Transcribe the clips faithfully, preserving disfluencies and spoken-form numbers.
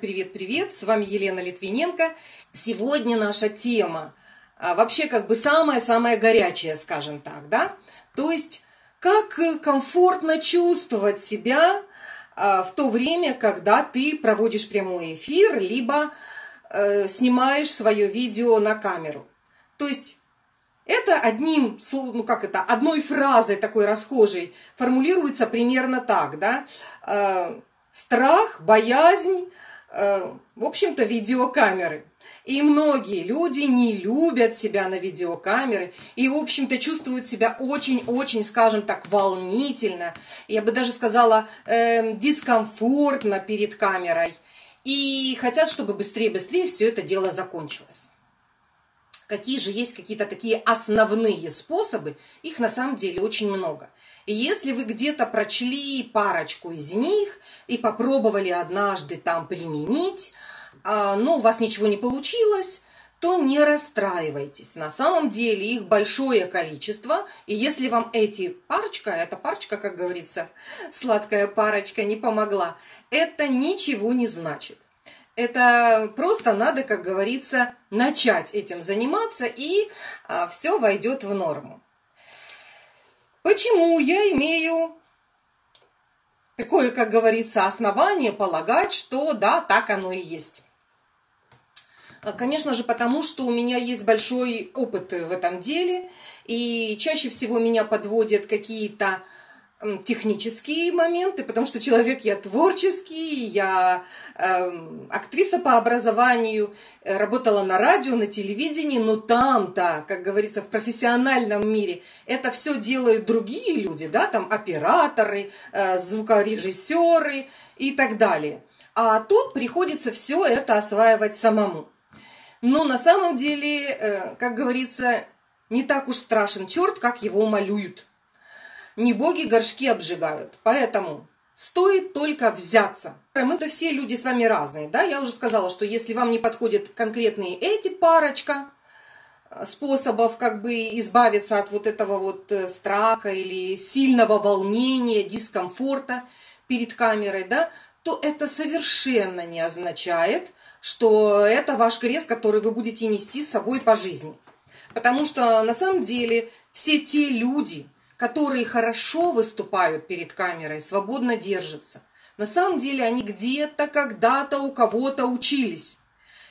Привет-привет, с вами Елена Литвиненко. Сегодня наша тема а, вообще как бы самая-самая горячая, скажем так, да? То есть, как комфортно чувствовать себя а, в то время, когда ты проводишь прямой эфир, либо э, снимаешь свое видео на камеру. То есть, это одним, ну как это, одной фразой такой расхожей формулируется примерно так, да? Э, страх, боязнь, в общем-то, видеокамеры. И многие люди не любят себя на видеокамеры и, в общем-то, чувствуют себя очень-очень, скажем так, волнительно, я бы даже сказала, э, дискомфортно перед камерой. И хотят, чтобы быстрее-быстрее все это дело закончилось. Какие же есть какие-то такие основные способы? Их на самом деле очень много. И если вы где-то прочли парочку из них и попробовали однажды там применить, но у вас ничего не получилось, то не расстраивайтесь. На самом деле их большое количество. И если вам эти парочка, эта парочка, как говорится, сладкая парочка не помогла, это ничего не значит. Это просто надо, как говорится, начать этим заниматься, и все войдет в норму. Почему я имею такое, как говорится, основание полагать, что да, так оно и есть? Конечно же, потому что у меня есть большой опыт в этом деле, и чаще всего меня подводят какие-то технические моменты, потому что человек я творческий, я э, актриса по образованию, работала на радио, на телевидении, но там-то, как говорится, в профессиональном мире это все делают другие люди, да, там операторы, э, звукорежиссеры и так далее. А тут приходится все это осваивать самому. Но на самом деле, э, как говорится, не так уж страшен черт, как его малюют. Не боги горшки обжигают, поэтому стоит только взяться. Мы-то все люди с вами разные, да? Я уже сказала, что если вам не подходят конкретные эти парочка способов, как бы избавиться от вот этого вот страха или сильного волнения, дискомфорта перед камерой, да, то это совершенно не означает, что это ваш крест, который вы будете нести с собой по жизни. Потому что на самом деле все те люди, которые хорошо выступают перед камерой, свободно держатся. На самом деле они где-то, когда-то у кого-то учились.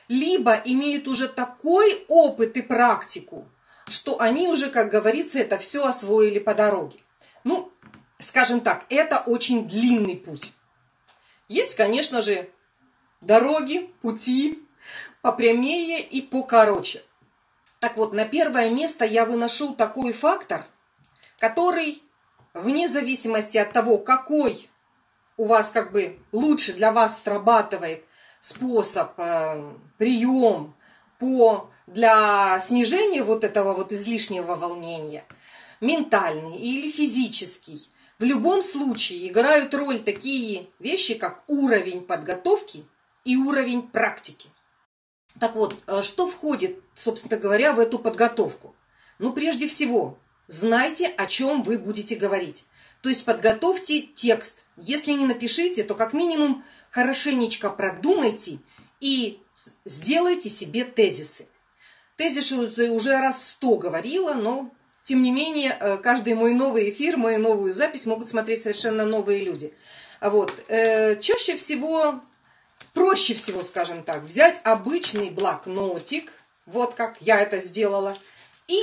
Либо имеют уже такой опыт и практику, что они уже, как говорится, это все освоили по дороге. Ну, скажем так, это очень длинный путь. Есть, конечно же, дороги, пути попрямее и покороче. Так вот, на первое место я выношу такой фактор, который, вне зависимости от того, какой у вас как бы лучше для вас срабатывает способ, э, прием по, для снижения вот этого вот излишнего волнения, ментальный или физический, в любом случае играют роль такие вещи, как уровень подготовки и уровень практики. Так вот, что входит, собственно говоря, в эту подготовку? Ну, прежде всего, знайте, о чем вы будете говорить. То есть подготовьте текст. Если не напишите, то как минимум хорошенечко продумайте и сделайте себе тезисы. Тезисы уже раз сто говорила, но тем не менее каждый мой новый эфир, мою новую запись могут смотреть совершенно новые люди. Вот. Чаще всего, проще всего, скажем так, взять обычный блокнотик, вот как я это сделала, и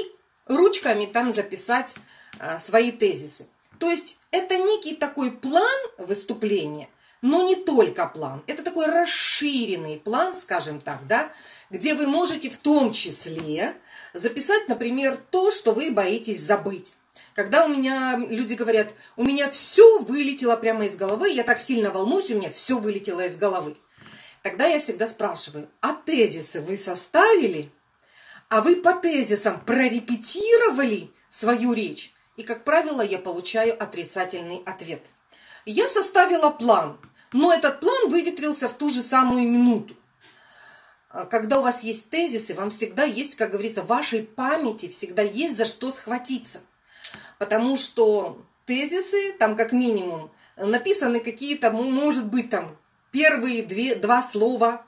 ручками там записать а, свои тезисы. То есть это некий такой план выступления, но не только план. Это такой расширенный план, скажем так, да, где вы можете в том числе записать, например, то, что вы боитесь забыть. Когда у меня люди говорят, у меня все вылетело прямо из головы, я так сильно волнуюсь, у меня все вылетело из головы. Тогда я всегда спрашиваю, а тезисы вы составили? А вы по тезисам прорепетировали свою речь? И, как правило, я получаю отрицательный ответ. Я составила план, но этот план выветрился в ту же самую минуту. Когда у вас есть тезисы, вам всегда есть, как говорится, в вашей памяти всегда есть за что схватиться. Потому что тезисы, там как минимум, написаны какие-то, может быть, там, первые две, два слова,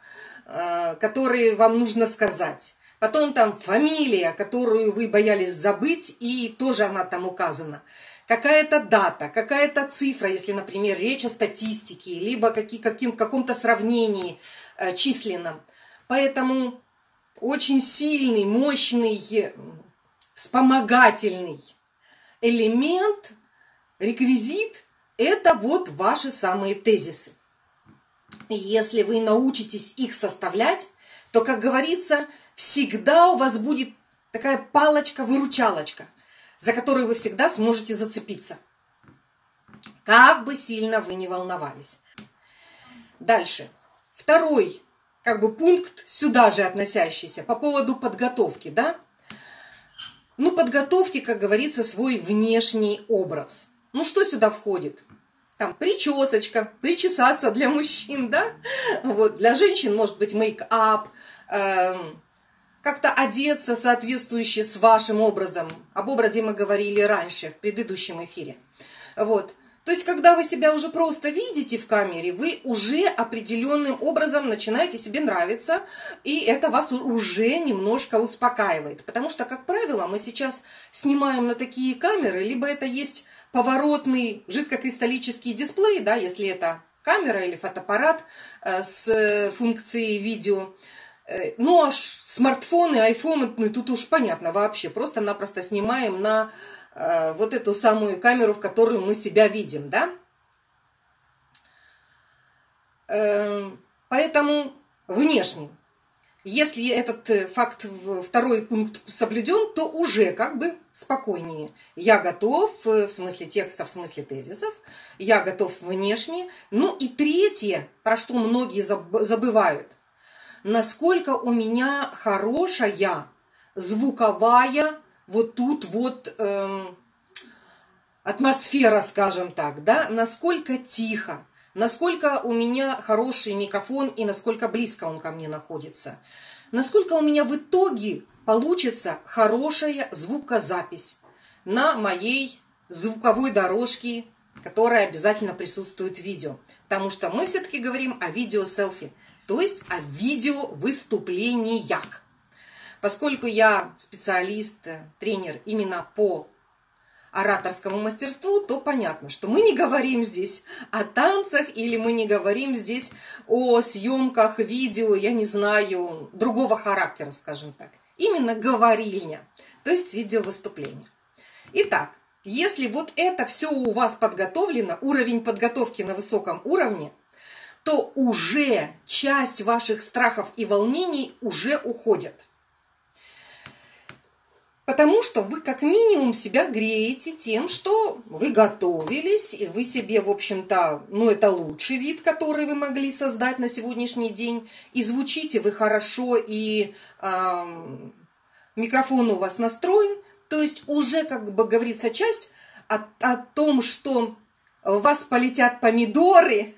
э, которые вам нужно сказать. Потом там фамилия, которую вы боялись забыть, и тоже она там указана. Какая-то дата, какая-то цифра, если, например, речь о статистике, либо какие, каким, каком-то сравнении э, численном. Поэтому очень сильный, мощный, вспомогательный элемент, реквизит – это вот ваши самые тезисы. Если вы научитесь их составлять, то, как говорится, всегда у вас будет такая палочка-выручалочка, за которую вы всегда сможете зацепиться, как бы сильно вы не волновались. Дальше. Второй как бы пункт, сюда же относящийся, по поводу подготовки, да? Ну, подготовьте, как говорится, свой внешний образ. Ну, что сюда входит? Там причесочка, причесаться для мужчин, да? Вот, для женщин, может быть, мейк-ап, э как-то одеться соответствующе с вашим образом. Об образе мы говорили раньше, в предыдущем эфире. Вот. То есть, когда вы себя уже просто видите в камере, вы уже определенным образом начинаете себе нравиться, и это вас уже немножко успокаивает. Потому что, как правило, мы сейчас снимаем на такие камеры, либо это есть поворотный жидкокристаллический дисплей, да, если это камера или фотоаппарат э, с функцией видео. Э, ну, аж смартфоны, айфоны, ну, тут уж понятно вообще, просто-напросто снимаем на... вот эту самую камеру, в которую мы себя видим, да? Поэтому внешне. Если этот факт, второй пункт соблюден, то уже как бы спокойнее. Я готов, в смысле текста, в смысле тезисов, я готов внешне. Ну и третье, про что многие забывают, насколько у меня хорошая звуковая вот тут вот эм, атмосфера, скажем так, да, насколько тихо, насколько у меня хороший микрофон и насколько близко он ко мне находится, насколько у меня в итоге получится хорошая звукозапись на моей звуковой дорожке, которая обязательно присутствует в видео, потому что мы все-таки говорим о видео-селфи, то есть о видео-выступлениях. Поскольку я специалист, тренер именно по ораторскому мастерству, то понятно, что мы не говорим здесь о танцах или мы не говорим здесь о съемках видео, я не знаю, другого характера, скажем так. Именно говорильня, то есть видеовыступление. Итак, если вот это все у вас подготовлено, уровень подготовки на высоком уровне, то уже часть ваших страхов и волнений уже уходят. Потому что вы как минимум себя греете тем, что вы готовились, и вы себе, в общем-то, ну это лучший вид, который вы могли создать на сегодняшний день, и звучите вы хорошо, и э, микрофон у вас настроен, то есть уже, как бы говорится, часть о, о том, что у вас полетят помидоры,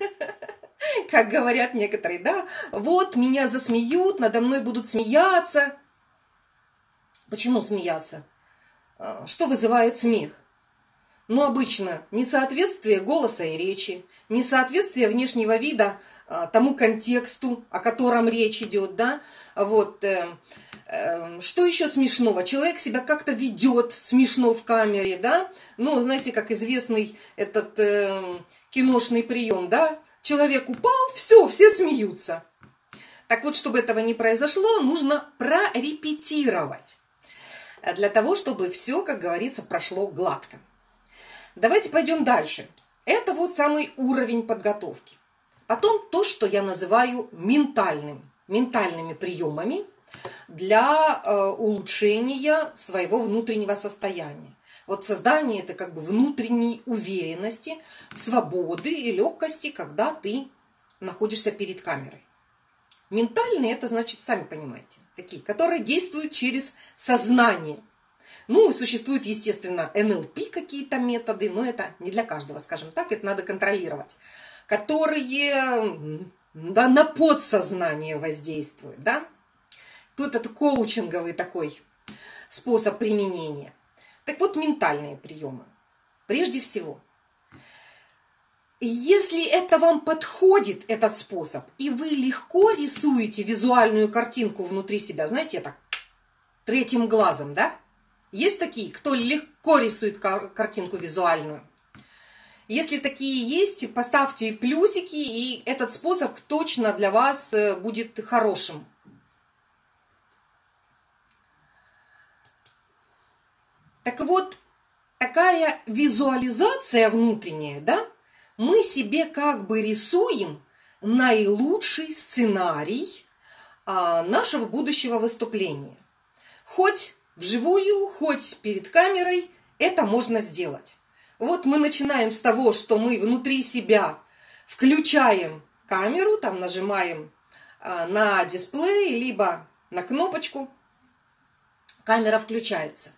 как говорят некоторые, да, вот меня засмеют, надо мной будут смеяться. Почему смеяться? Что вызывает смех? Ну, обычно несоответствие голоса и речи, несоответствие внешнего вида тому контексту, о котором речь идет, да? Вот. Что еще смешного? Человек себя как-то ведет смешно в камере, да? Ну, знаете, как известный этот э, киношный прием, да? Человек упал, все, все смеются. Так вот, чтобы этого не произошло, нужно прорепетировать. Для того, чтобы все, как говорится, прошло гладко. Давайте пойдем дальше. Это вот самый уровень подготовки. Потом то, что я называю ментальным, ментальными приемами для э, улучшения своего внутреннего состояния. Вот создание это как бы внутренней уверенности, свободы и легкости, когда ты находишься перед камерой. Ментальные, это значит, сами понимаете, такие, которые действуют через сознание. Ну, существуют, естественно, эн эл пи какие-то методы, но это не для каждого, скажем так, это надо контролировать. Которые да, на подсознание воздействуют, да. Тут это коучинговый такой способ применения. Так вот, ментальные приемы. Прежде всего, Если это вам подходит, этот способ, и вы легко рисуете визуальную картинку внутри себя, знаете, это третьим глазом, да? Есть такие, кто легко рисует кар- картинку визуальную? Если такие есть, поставьте плюсики, и этот способ точно для вас будет хорошим. Так вот, такая визуализация внутренняя, да? Мы себе как бы рисуем наилучший сценарий а, нашего будущего выступления. Хоть вживую, хоть перед камерой это можно сделать. Вот мы начинаем с того, что мы внутри себя включаем камеру, там нажимаем на дисплей, либо на кнопочку, камера включается.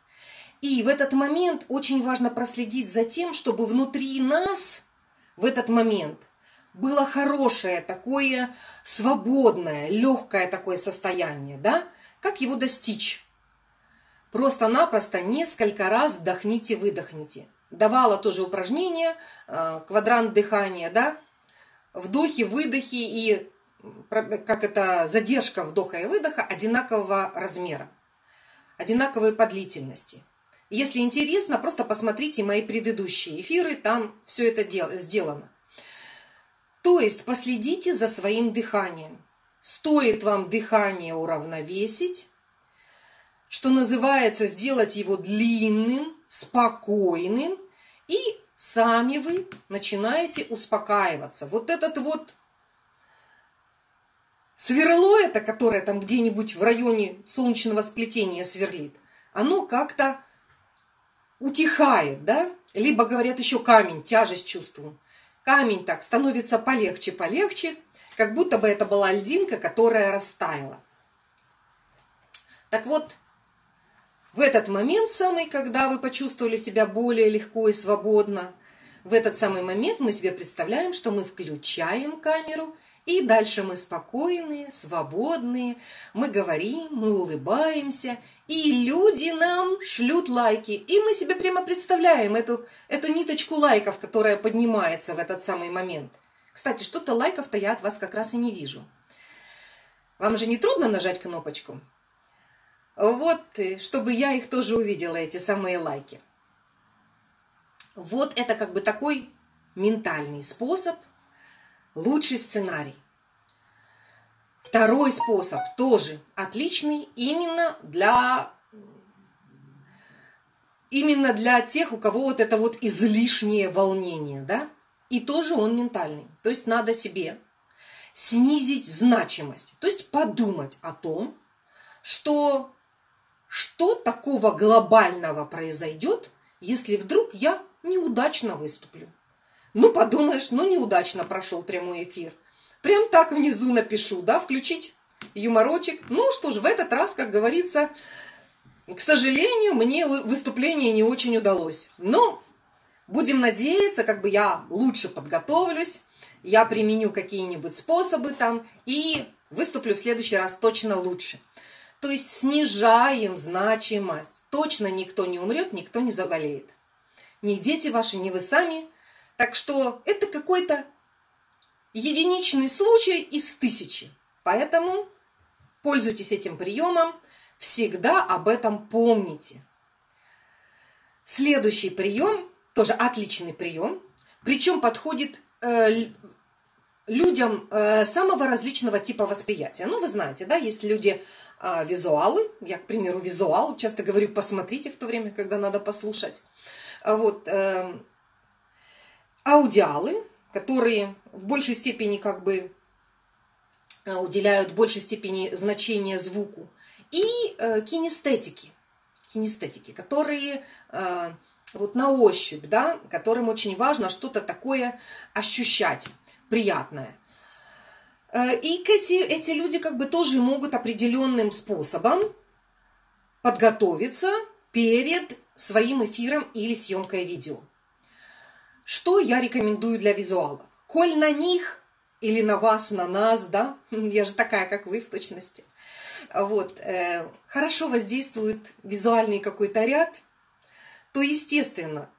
И в этот момент очень важно проследить за тем, чтобы внутри нас в этот момент было хорошее, такое свободное, легкое такое состояние, да? Как его достичь? Просто-напросто несколько раз вдохните-выдохните. Давала тоже упражнение, квадрант дыхания, да, вдохи, выдохи и как это задержка вдоха и выдоха одинакового размера, одинаковой по длительности. Если интересно, просто посмотрите мои предыдущие эфиры, там все это сделано. То есть последите за своим дыханием. Стоит вам дыхание уравновесить, что называется, сделать его длинным, спокойным, и сами вы начинаете успокаиваться. Вот этот вот сверло, это, которое там где-нибудь в районе солнечного сплетения сверлит, оно как-то утихает, да? Либо, говорят, еще камень, тяжесть чувствую. Камень так становится полегче-полегче, как будто бы это была льдинка, которая растаяла. Так вот, в этот момент самый, когда вы почувствовали себя более легко и свободно, в этот самый момент мы себе представляем, что мы включаем камеру, и дальше мы спокойные, свободные, мы говорим, мы улыбаемся, и люди нам шлют лайки. И мы себе прямо представляем эту, эту ниточку лайков, которая поднимается в этот самый момент. Кстати, что-то лайков-то я от вас как раз и не вижу. Вам же не трудно нажать кнопочку? Вот, чтобы я их тоже увидела, эти самые лайки. Вот это как бы такой ментальный способ, лучший сценарий. Второй способ тоже отличный именно для, именно для тех, у кого вот это вот излишнее волнение, да? И тоже он ментальный. То есть надо себе снизить значимость, то есть подумать о том, что... Что такого глобального произойдет, если вдруг я неудачно выступлю? Ну, подумаешь, ну, неудачно прошел прямой эфир. Прям так внизу напишу, да, включить юморочек. Ну, что ж, в этот раз, как говорится, к сожалению, мне выступление не очень удалось. Но будем надеяться, как бы я лучше подготовлюсь, я применю какие-нибудь способы там и выступлю в следующий раз точно лучше. То есть снижаем значимость. Точно никто не умрет, никто не заболеет. Ни дети ваши, ни вы сами. Так что это какой-то единичный случай из тысячи. Поэтому пользуйтесь этим приемом. Всегда об этом помните. Следующий прием, тоже отличный прием. Причем подходит э, людям э, самого различного типа восприятия. Ну, вы знаете, да, есть люди... А визуалы, я, к примеру, визуал, часто говорю, посмотрите в то время, когда надо послушать. Вот, э, аудиалы, которые в большей степени как бы уделяют в большей степени значение звуку. И э, кинестетики, кинестетики, которые э, вот на ощупь, да, которым очень важно что-то такое ощущать приятное. И эти, эти люди как бы тоже могут определенным способом подготовиться перед своим эфиром или съемкой видео. Что я рекомендую для визуалов? Коль на них или на вас, на нас, да, я же такая, как вы в точности, вот, э, хорошо воздействует визуальный какой-то ряд, то, естественно,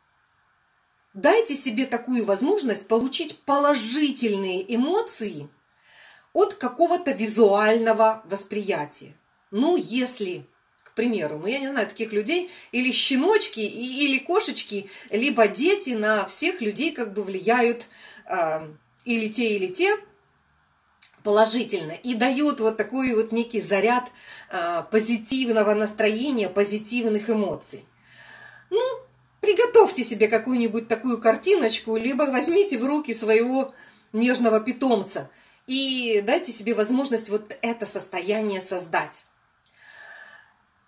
Дайте себе такую возможность получить положительные эмоции от какого-то визуального восприятия. Ну, если, к примеру, ну я не знаю таких людей, или щеночки, или кошечки, либо дети на всех людей как бы влияют э, или те, или те положительно и дают вот такой вот некий заряд э, позитивного настроения, позитивных эмоций. Ну, приготовьте себе какую-нибудь такую картиночку, либо возьмите в руки своего нежного питомца и дайте себе возможность вот это состояние создать.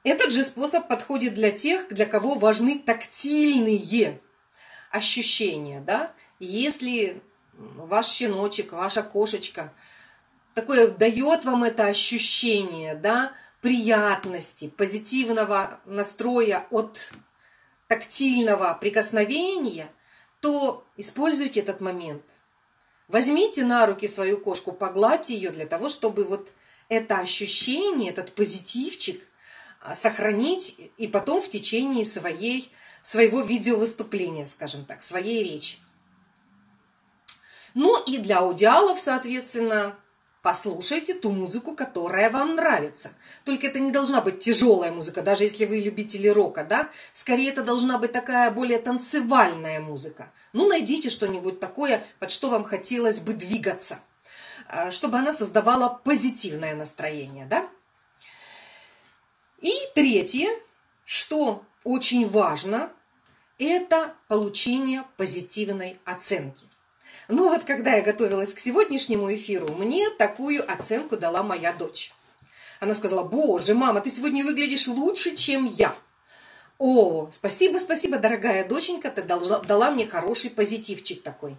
Этот же способ подходит для тех, для кого важны тактильные ощущения, да? Если ваш щеночек, ваша кошечка, такое дает вам это ощущение, да, приятности, позитивного настроя от тактильного прикосновения, то используйте этот момент. Возьмите на руки свою кошку, погладьте ее для того, чтобы вот это ощущение, этот позитивчик сохранить и потом в течение своей, своего видеовыступления, скажем так, своей речи. Ну и для аудиалов, соответственно, послушайте ту музыку, которая вам нравится. Только это не должна быть тяжелая музыка, даже если вы любители рока, да? Скорее, это должна быть такая более танцевальная музыка. Ну, найдите что-нибудь такое, под что вам хотелось бы двигаться, чтобы она создавала позитивное настроение, да? И третье, что очень важно, это получение позитивной оценки. Ну вот, когда я готовилась к сегодняшнему эфиру, мне такую оценку дала моя дочь. Она сказала: «Боже, мама, ты сегодня выглядишь лучше, чем я». О, спасибо, спасибо, дорогая доченька, ты дала мне хороший позитивчик такой.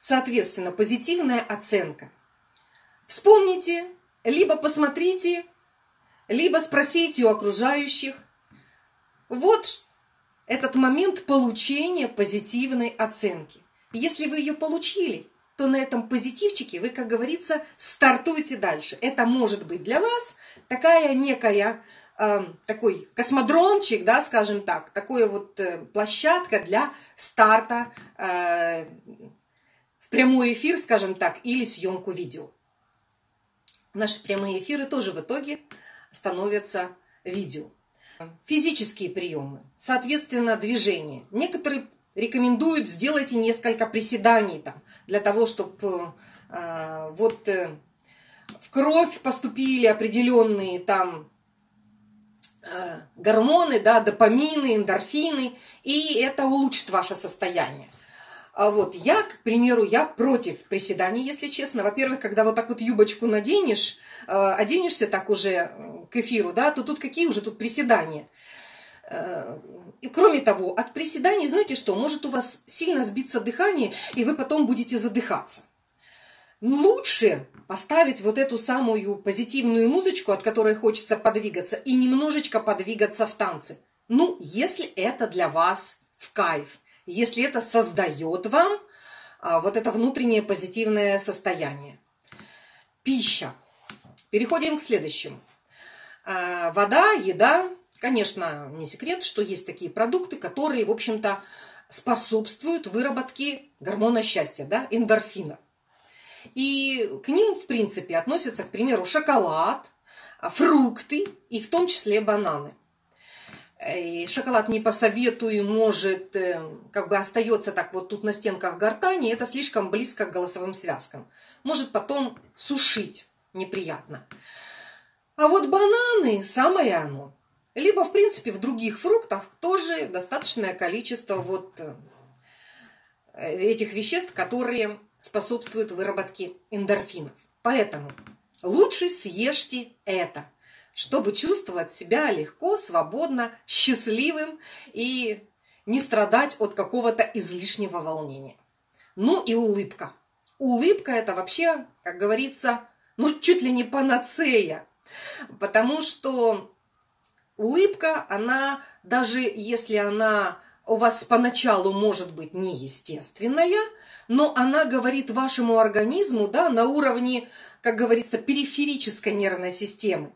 Соответственно, позитивная оценка. Вспомните, либо посмотрите, либо спросите у окружающих. Вот этот момент получения позитивной оценки. Если вы ее получили, то на этом позитивчике вы, как говорится, стартуете дальше. Это может быть для вас такая некая, э, такой космодромчик, да, скажем так, такая вот э, площадка для старта э, в прямой эфир, скажем так, или съемку видео. Наши прямые эфиры тоже в итоге становятся видео. Физические приемы, соответственно, движение. Некоторые рекомендуют сделайте несколько приседаний там, для того, чтобы э, вот э, в кровь поступили определенные там э, гормоны, да, допамины, эндорфины, и это улучшит ваше состояние. А вот я, к примеру, я против приседаний, если честно. Во-первых, когда вот так вот юбочку наденешь, э, оденешься так уже к эфиру, да, то тут какие уже тут приседания. И кроме того, от приседаний, знаете что, может у вас сильно сбиться дыхание, и вы потом будете задыхаться. Лучше поставить вот эту самую позитивную музычку, от которой хочется подвигаться, и немножечко подвигаться в танце. Ну, если это для вас в кайф, если это создает вам а, вот это внутреннее позитивное состояние. Пища. Переходим к следующему. А, вода, еда. Конечно, не секрет, что есть такие продукты, которые, в общем-то, способствуют выработке гормона счастья, да, эндорфина. И к ним, в принципе, относятся, к примеру, шоколад, фрукты и в том числе бананы. И шоколад не посоветую, может, как бы остается так вот тут на стенках гортани, это слишком близко к голосовым связкам. Может потом сушить неприятно. А вот бананы самое оно. Либо, в принципе, в других фруктах тоже достаточное количество вот этих веществ, которые способствуют выработке эндорфинов. Поэтому лучше съешьте это, чтобы чувствовать себя легко, свободно, счастливым и не страдать от какого-то излишнего волнения. Ну и улыбка. Улыбка – это вообще, как говорится, ну чуть ли не панацея, потому что улыбка, она, даже если она у вас поначалу может быть неестественная, но она говорит вашему организму, да, на уровне, как говорится, периферической нервной системы.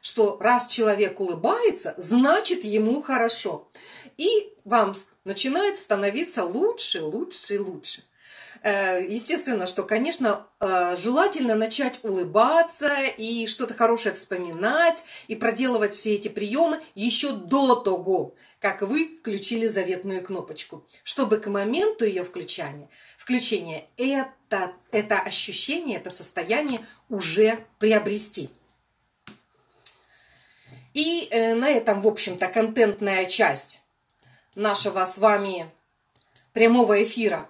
что раз человек улыбается, значит ему хорошо. И вам начинает становиться лучше, лучше и лучше. Естественно, что, конечно, желательно начать улыбаться и что-то хорошее вспоминать, и проделывать все эти приемы еще до того, как вы включили заветную кнопочку, чтобы к моменту ее включения, включения это, это ощущение, это состояние уже приобрести. И на этом, в общем-то, контентная часть нашего с вами прямого эфира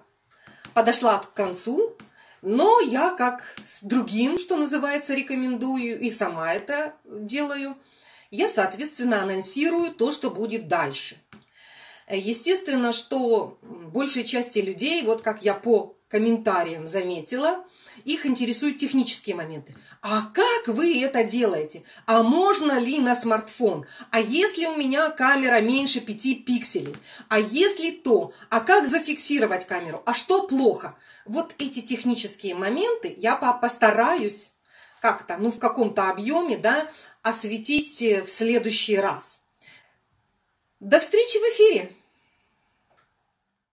подошла к концу, но я, как с другим, что называется, рекомендую, и сама это делаю, я, соответственно, анонсирую то, что будет дальше. Естественно, что большей части людей, вот как я по комментариям заметила, их интересуют технические моменты. А как вы это делаете? А можно ли на смартфон? А если у меня камера меньше пяти пикселей? А если то? А как зафиксировать камеру? А что плохо? Вот эти технические моменты я постараюсь как-то, ну в каком-то объеме, да, осветить в следующий раз. До встречи в эфире!